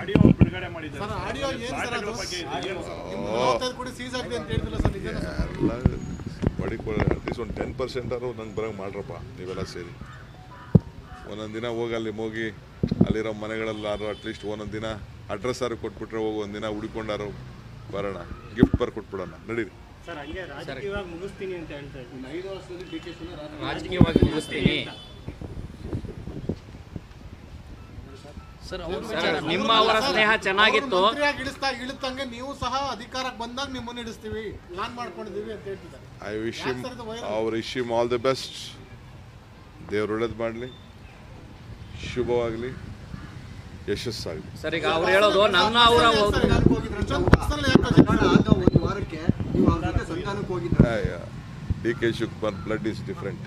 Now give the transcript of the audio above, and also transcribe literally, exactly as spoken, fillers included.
ಒಂದು ten percent ಆದ್ರೂ ನಂಗೆ ಬರಂಗೆ ಮಾಡ್ರಪ್ಪ ನೀವೆಲ್ಲ ಸೇರಿ. ಒಂದೊಂದು ದಿನ ಹೋಗಿ ಅಲ್ಲಿ ಹೋಗಿ ಅಲ್ಲಿರೋ ಮನೆಗಳಲ್ಲಾರು ಅಟ್ಲೀಸ್ಟ್ ಒಂದೊಂದು ದಿನ ಅಡ್ರೆಸ್ ಆರು ಕೊಟ್ಬಿಟ್ರೆ ಹೋಗಿ ಒಂದಿನ ಹುಡ್ಕೊಂಡಾರು ಬರೋಣ, ಗಿಫ್ಟ್ ಬರ್ ಕೊಟ್ಬಿಡೋಣ, ನಡೀರಿ. ನಿಮ್ಮ ಅವರ ಸ್ನೇಹ ಚೆನ್ನಾಗಿತ್ತು, ಇಳಿತಂಗೆ ನೀವು ಸಹ ಅಧಿಕಾರಕ್ಕೆ ಬಂದಾಗ ನಿಮ್ಮನ್ನು ಇಳಿಸ್ತೀವಿ, ಪ್ಲಾನ್ ಮಾಡ್ಕೊಂಡಿದ್ದೀವಿ ಅಂತ ಹೇಳ್ತಿದ್ದಾರೆ. ಐ ವಿಶ್ ಹಿಮ್ ಅವರ್ wish him all the best. ದೇವ್ರು ಒಳ್ಳೇದು ಮಾಡಲಿ, ಶುಭವಾಗಲಿ, ಯಶಸ್ಸಾಗಲಿ. ಸರ್, ಈಗ ಅವ್ರು ಹೇಳೋದು ನನ್ನ ಅವರ ಒಂದು ವಾರಕ್ಕೆ D K Shivakumar blood is different.